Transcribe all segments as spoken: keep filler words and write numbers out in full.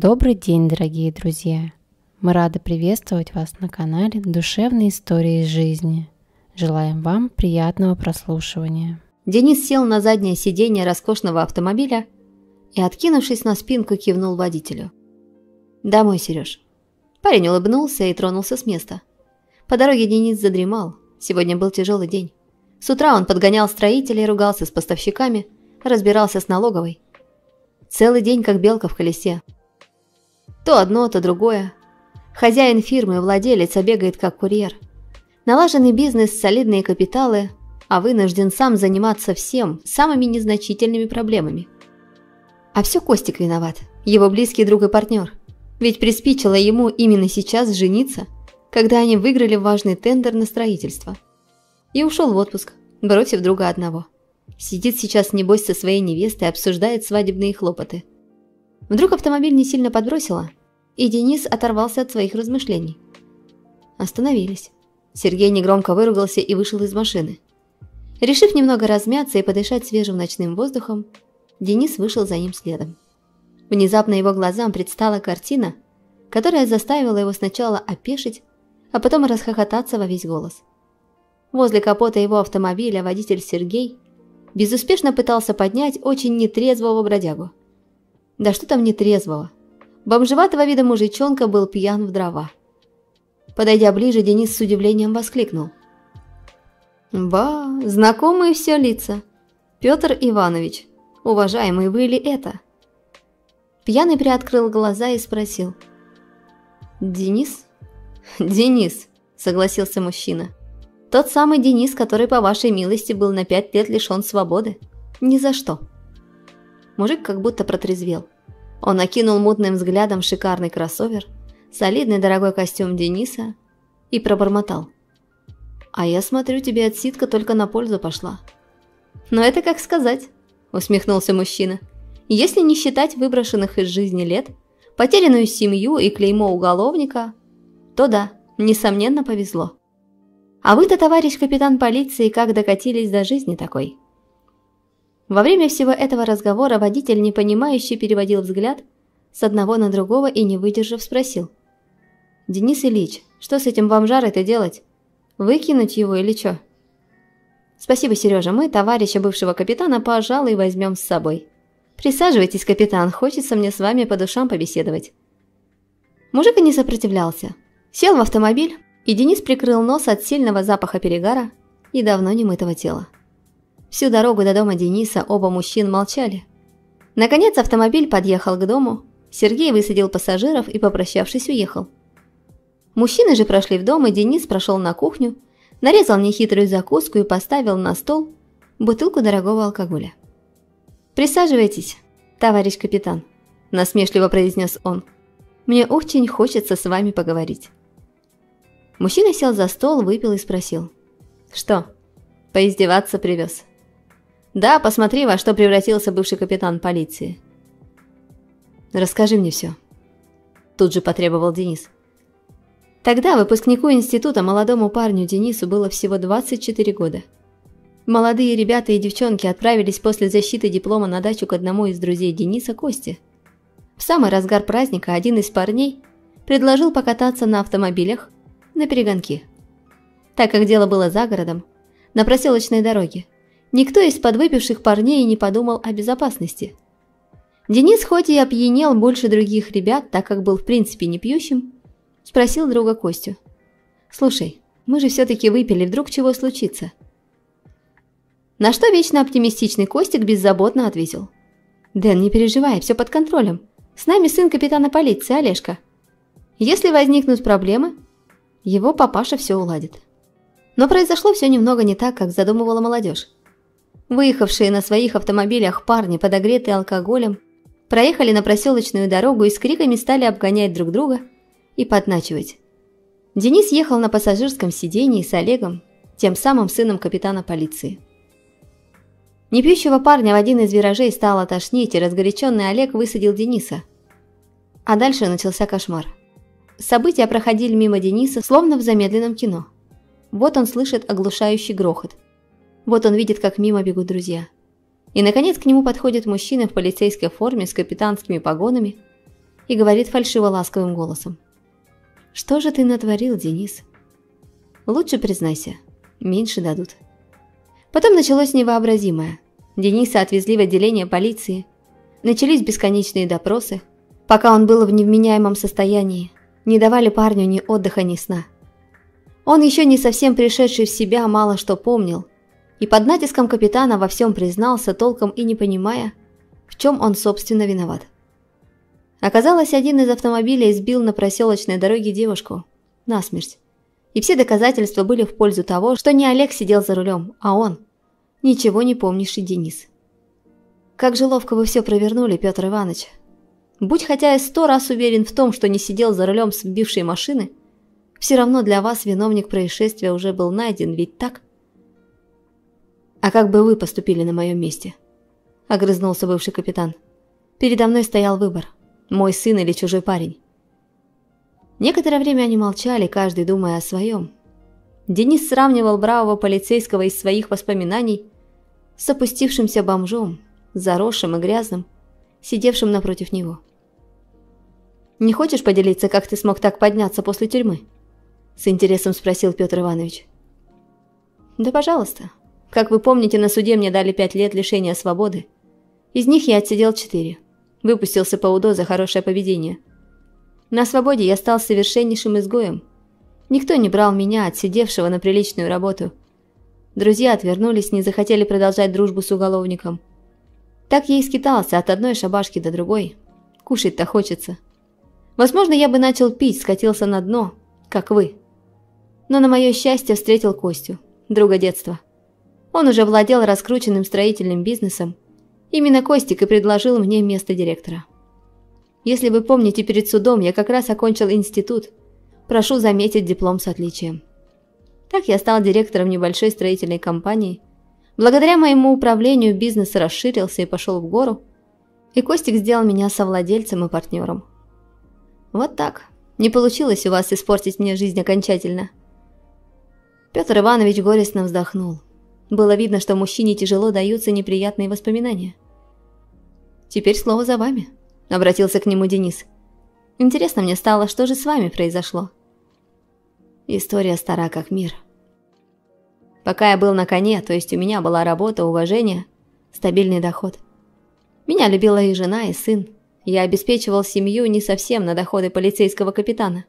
Добрый день, дорогие друзья! Мы рады приветствовать вас на канале «Душевные истории из жизни». Желаем вам приятного прослушивания. Денис сел на заднее сиденье роскошного автомобиля и, откинувшись на спинку, кивнул водителю. «Домой, Сереж!» Парень улыбнулся и тронулся с места. По дороге Денис задремал. Сегодня был тяжелый день. С утра он подгонял строителей, ругался с поставщиками, разбирался с налоговой. Целый день как белка в колесе. То одно, то другое. Хозяин фирмы, владелец, бегает как курьер. Налаженный бизнес, солидные капиталы, а вынужден сам заниматься всем, самыми незначительными проблемами. А все Костик виноват, его близкий друг и партнер. Ведь приспичило ему именно сейчас жениться, когда они выиграли важный тендер на строительство. И ушел в отпуск, бросив друга одного. Сидит сейчас, небось, со своей невестой, обсуждает свадебные хлопоты. Вдруг автомобиль не сильно подбросило, и Денис оторвался от своих размышлений. Остановились. Сергей негромко выругался и вышел из машины. Решив немного размяться и подышать свежим ночным воздухом, Денис вышел за ним следом. Внезапно его глазам предстала картина, которая заставила его сначала опешить, а потом расхохотаться во весь голос. Возле капота его автомобиля водитель Сергей безуспешно пытался поднять очень нетрезвого бродягу. Да что там нетрезвого? Бомжеватого вида мужичонка был пьян в дрова. Подойдя ближе, Денис с удивлением воскликнул. «Ба, знакомые все лица. Петр Иванович, уважаемый, вы ли это?» Пьяный приоткрыл глаза и спросил. «Денис?» «Денис», согласился мужчина. «Тот самый Денис, который, по вашей милости, был на пять лет лишен свободы. Ни за что». Мужик как будто протрезвел. Он окинул мутным взглядом шикарный кроссовер, солидный дорогой костюм Дениса и пробормотал. «А я смотрю, тебе отсидка только на пользу пошла». «Но это как сказать», – усмехнулся мужчина. «Если не считать выброшенных из жизни лет, потерянную семью и клеймо уголовника, то да, несомненно, повезло. А вы-то, товарищ капитан полиции, как докатились до жизни такой». Во время всего этого разговора водитель, непонимающе, переводил взгляд с одного на другого и, не выдержав, спросил. «Денис Ильич, что с этим бомжарой-то делать? Выкинуть его или чё?» «Спасибо, Сережа, мы товарища бывшего капитана, пожалуй, возьмем с собой. Присаживайтесь, капитан, хочется мне с вами по душам побеседовать». Мужик и не сопротивлялся. Сел в автомобиль, и Денис прикрыл нос от сильного запаха перегара и давно немытого тела. Всю дорогу до дома Дениса оба мужчин молчали. Наконец автомобиль подъехал к дому, Сергей высадил пассажиров и, попрощавшись, уехал. Мужчины же прошли в дом, и Денис прошел на кухню, нарезал нехитрую закуску и поставил на стол бутылку дорогого алкоголя. «Присаживайтесь, товарищ капитан», – насмешливо произнес он. «Мне очень хочется с вами поговорить». Мужчина сел за стол, выпил и спросил. «Что, поиздеваться привез?» «Да, посмотри, во что превратился бывший капитан полиции». «Расскажи мне все», – тут же потребовал Денис. Тогда выпускнику института, молодому парню Денису, было всего двадцать четыре года. Молодые ребята и девчонки отправились после защиты диплома на дачу к одному из друзей Дениса, Кости. В самый разгар праздника один из парней предложил покататься на автомобилях на перегонки. Так как дело было за городом, на проселочной дороге, никто из подвыпивших парней не подумал о безопасности. Денис, хоть и опьянел больше других ребят, так как был в принципе не пьющим, спросил друга Костю. «Слушай, мы же все-таки выпили, вдруг чего случится?» На что вечно оптимистичный Костик беззаботно ответил. «Дэн, не переживай, все под контролем. С нами сын капитана полиции, Олежка. Если возникнут проблемы, его папаша все уладит». Но произошло все немного не так, как задумывала молодежь. Выехавшие на своих автомобилях парни, подогретые алкоголем, проехали на проселочную дорогу и с криками стали обгонять друг друга и подначивать. Денис ехал на пассажирском сидении с Олегом, тем самым сыном капитана полиции. Непьющего парня в один из виражей стало тошнить, и разгоряченный Олег высадил Дениса. А дальше начался кошмар. События проходили мимо Дениса, словно в замедленном кино. Вот он слышит оглушающий грохот. Вот он видит, как мимо бегут друзья. И, наконец, к нему подходит мужчина в полицейской форме с капитанскими погонами и говорит фальшиво ласковым голосом. «Что же ты натворил, Денис? Лучше признайся, меньше дадут». Потом началось невообразимое. Дениса отвезли в отделение полиции. Начались бесконечные допросы. Пока он был в невменяемом состоянии, не давали парню ни отдыха, ни сна. Он, еще не совсем пришедший в себя, мало что помнил, и под натиском капитана во всем признался, толком и не понимая, в чем он, собственно, виноват. Оказалось, один из автомобилей сбил на проселочной дороге девушку насмерть, и все доказательства были в пользу того, что не Олег сидел за рулем, а он, ничего не помнивший Денис. «Как же ловко вы все провернули, Петр Иванович. Будь хотя и сто раз уверен в том, что не сидел за рулем сбившей машины, все равно для вас виновник происшествия уже был найден, ведь так? А как бы вы поступили на моем месте?» — огрызнулся бывший капитан. «Передо мной стоял выбор: мой сын или чужой парень». Некоторое время они молчали, каждый думая о своем. Денис сравнивал бравого полицейского из своих воспоминаний с опустившимся бомжом, заросшим и грязным, сидевшим напротив него. «Не хочешь поделиться, как ты смог так подняться после тюрьмы?» — с интересом спросил Петр Иванович. «Да, пожалуйста. Как вы помните, на суде мне дали пять лет лишения свободы. Из них я отсидел четыре. Выпустился по УДО за хорошее поведение. На свободе я стал совершеннейшим изгоем. Никто не брал меня, отсидевшего, на приличную работу. Друзья отвернулись, не захотели продолжать дружбу с уголовником. Так я и скитался от одной шабашки до другой. Кушать-то хочется. Возможно, я бы начал пить, скатился на дно, как вы. Но на мое счастье встретил Костю, друга детства. Он уже владел раскрученным строительным бизнесом. Именно Костик и предложил мне место директора. Если вы помните, перед судом я как раз окончил институт. Прошу заметить, диплом с отличием. Так я стал директором небольшой строительной компании. Благодаря моему управлению бизнес расширился и пошел в гору. И Костик сделал меня совладельцем и партнером. Вот так. Не получилось у вас испортить мне жизнь окончательно». Петр Иванович горестно вздохнул. Было видно, что мужчине тяжело даются неприятные воспоминания. «Теперь слово за вами», — обратился к нему Денис. «Интересно мне стало, что же с вами произошло?» «История стара, как мир. Пока я был на коне, то есть у меня была работа, уважение, стабильный доход. Меня любила и жена, и сын. Я обеспечивал семью не совсем на доходы полицейского капитана.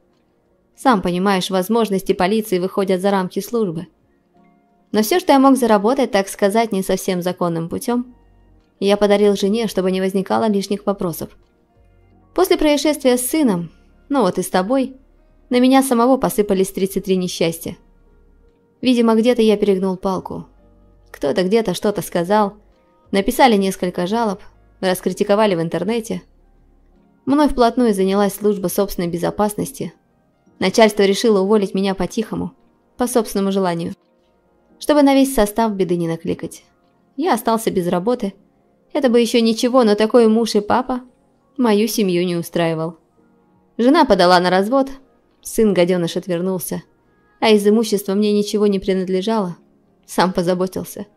Сам понимаешь, возможности полиции выходят за рамки службы. Но все, что я мог заработать, так сказать, не совсем законным путем, я подарил жене, чтобы не возникало лишних вопросов. После происшествия с сыном, ну вот и с тобой, на меня самого посыпались тридцать три несчастья. Видимо, где-то я перегнул палку. Кто-то где-то что-то сказал, написали несколько жалоб, раскритиковали в интернете. Мной вплотную занялась служба собственной безопасности. Начальство решило уволить меня по-тихому, по собственному желанию, чтобы на весь состав беды не накликать. Я остался без работы. Это бы еще ничего, но такой муж и папа мою семью не устраивал. Жена подала на развод, сын-гаденыш отвернулся, а из имущества мне ничего не принадлежало, сам позаботился.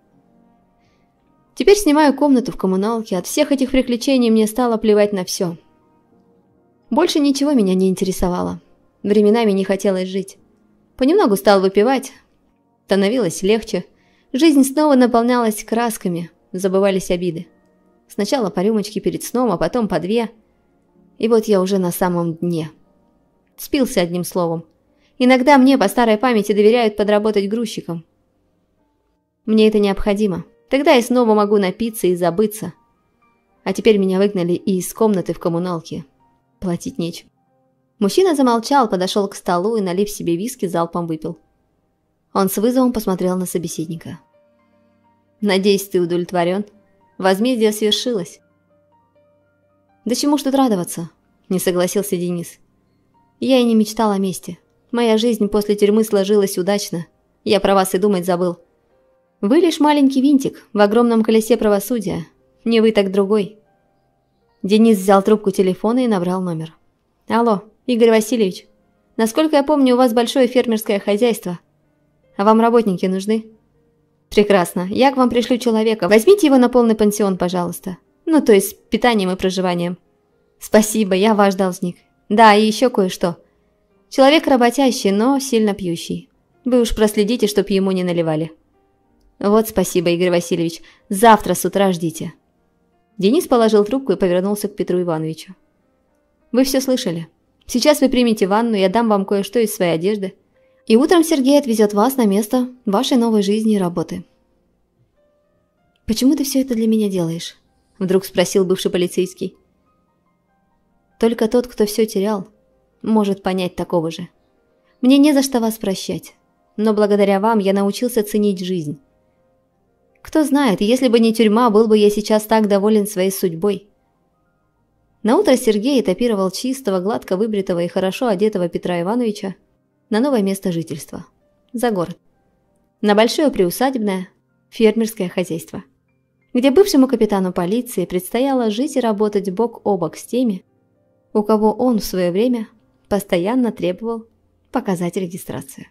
Теперь снимаю комнату в коммуналке, от всех этих приключений мне стало плевать на все. Больше ничего меня не интересовало. Временами не хотелось жить. Понемногу стал выпивать. Становилось легче. Жизнь снова наполнялась красками. Забывались обиды. Сначала по рюмочке перед сном, а потом по две. И вот я уже на самом дне. Спился, одним словом. Иногда мне по старой памяти доверяют подработать грузчиком. Мне это необходимо. Тогда я снова могу напиться и забыться. А теперь меня выгнали и из комнаты в коммуналке. Платить нечем». Мужчина замолчал, подошел к столу и, налив себе виски, залпом выпил. Он с вызовом посмотрел на собеседника. «Надеюсь, ты удовлетворен? Возмездие свершилось». «Да чему ж тут радоваться?» — не согласился Денис. «Я и не мечтал о мести. Моя жизнь после тюрьмы сложилась удачно. Я про вас и думать забыл. Вы лишь маленький винтик в огромном колесе правосудия. Не вы, так другой». Денис взял трубку телефона и набрал номер. «Алло, Игорь Васильевич, насколько я помню, у вас большое фермерское хозяйство. А вам работники нужны?» «Прекрасно. Я к вам пришлю человека. Возьмите его на полный пансион, пожалуйста. Ну, то есть с питанием и проживанием. Спасибо, я ваш должник. Да, и еще кое-что. Человек работящий, но сильно пьющий. Вы уж проследите, чтоб ему не наливали. Вот спасибо, Игорь Васильевич. Завтра с утра ждите. Денис положил трубку и повернулся к Петру Ивановичу. Вы все слышали. Сейчас вы примете ванну, я дам вам кое-что из своей одежды. И утром Сергей отвезет вас на место вашей новой жизни и работы. «Почему ты все это для меня делаешь?» – вдруг спросил бывший полицейский. «Только тот, кто все терял, может понять такого же. Мне не за что вас прощать, но благодаря вам я научился ценить жизнь. Кто знает, если бы не тюрьма, был бы я сейчас так доволен своей судьбой». Наутро Сергей этапировал чистого, гладко выбритого и хорошо одетого Петра Ивановича на новое место жительства – за город. На большое приусадебное фермерское хозяйство, где бывшему капитану полиции предстояло жить и работать бок о бок с теми, у кого он в свое время постоянно требовал показать регистрацию.